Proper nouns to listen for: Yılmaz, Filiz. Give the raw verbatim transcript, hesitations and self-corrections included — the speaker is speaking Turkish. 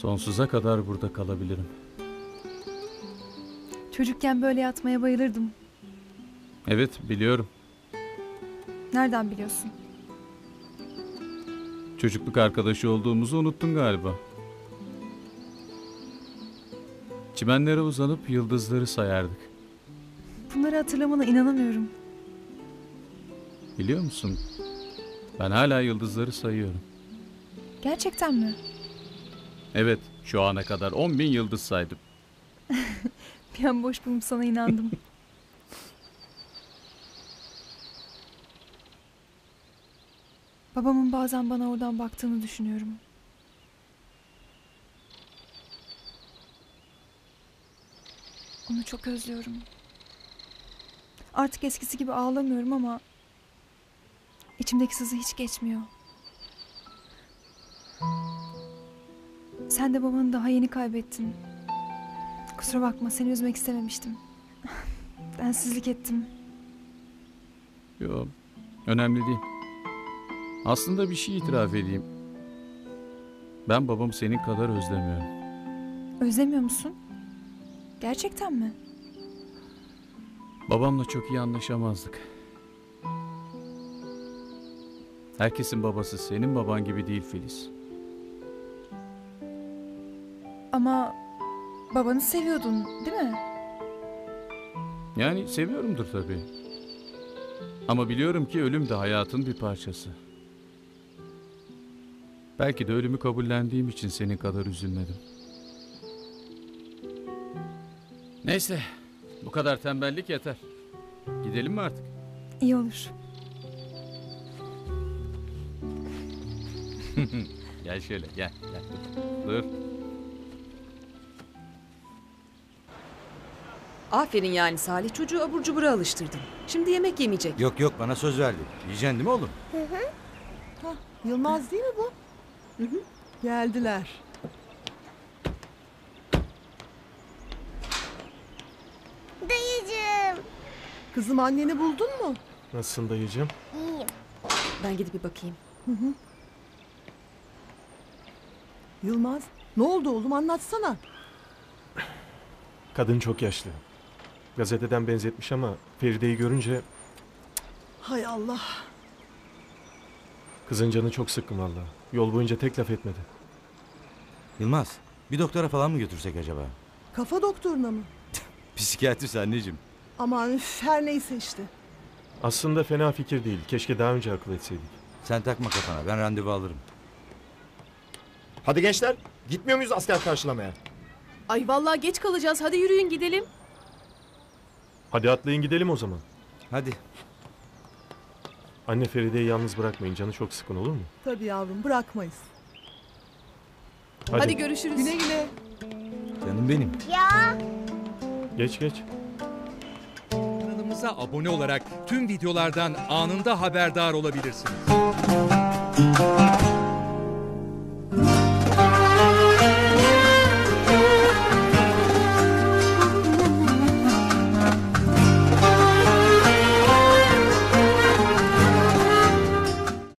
Sonsuza kadar burada kalabilirim. Çocukken böyle yatmaya bayılırdım. Evet, biliyorum. Nereden biliyorsun? Çocukluk arkadaşı olduğumuzu unuttun galiba. Çimenlere uzanıp yıldızları sayardık. Bunları hatırlamana inanamıyorum. Biliyor musun? Ben hala yıldızları sayıyorum. Gerçekten mi? Evet, şu ana kadar on bin yıldız saydım. Bir an boş bulup sana inandım. Babamın bazen bana oradan baktığını düşünüyorum. Onu çok özlüyorum. Artık eskisi gibi ağlamıyorum ama içimdeki sızı hiç geçmiyor. Sen de babanı daha yeni kaybettin. Kusura bakma, seni üzmek istememiştim. Densizlik ettim. Yok, önemli değil. Aslında bir şey itiraf edeyim. Ben babam senin kadar özlemiyorum. Özlemiyor musun? Gerçekten mi? Babamla çok iyi anlaşamazdık. Herkesin babası senin baban gibi değil Filiz. Ama babanı seviyordun, değil mi? Yani seviyorumdur tabii. Ama biliyorum ki ölüm de hayatın bir parçası. Belki de ölümü kabullendiğim için senin kadar üzülmedim. Neyse, bu kadar tembellik yeter. Gidelim mi artık? İyi olur. Gel şöyle, gel, gel. Dur. Aferin yani Salih, çocuğu abur cubura alıştırdın. Şimdi yemek yemeyecek. Yok yok, bana söz verdi. Yiyeceksin değil mi oğlum? Hı hı. Hah, Yılmaz değil mi bu? Hı hı. Geldiler. Dayıcığım. Kızım, anneni buldun mu? Nasılsın dayıcığım? İyiyim. Ben gidip bir bakayım. Hı hı. Yılmaz, ne oldu oğlum, anlatsana. Kadın çok yaşlı. Gazeteden benzetmiş ama Feride'yi görünce... Hay Allah. Kızın canı çok sıkkın valla. Yol boyunca tek laf etmedi. Yılmaz, bir doktora falan mı götürsek acaba? Kafa doktoruna mı? Psikiyatrist anneciğim. Aman üf, her neyse işte. Aslında fena fikir değil. Keşke daha önce akıl etseydik. Sen takma kafana, ben randevu alırım. Hadi gençler, gitmiyor muyuz asker karşılamaya? Ay vallahi geç kalacağız, hadi yürüyün gidelim. Hadi atlayın gidelim o zaman. Hadi. Anne, Feride'yi yalnız bırakmayın, canı çok sıkın, olur mu? Tabii yavrum, bırakmayız. Hadi, hadi görüşürüz. Güle güle. Canım benim. Ya. Geç geç. Kanalımıza abone olarak tüm videolardan anında haberdar olabilirsiniz.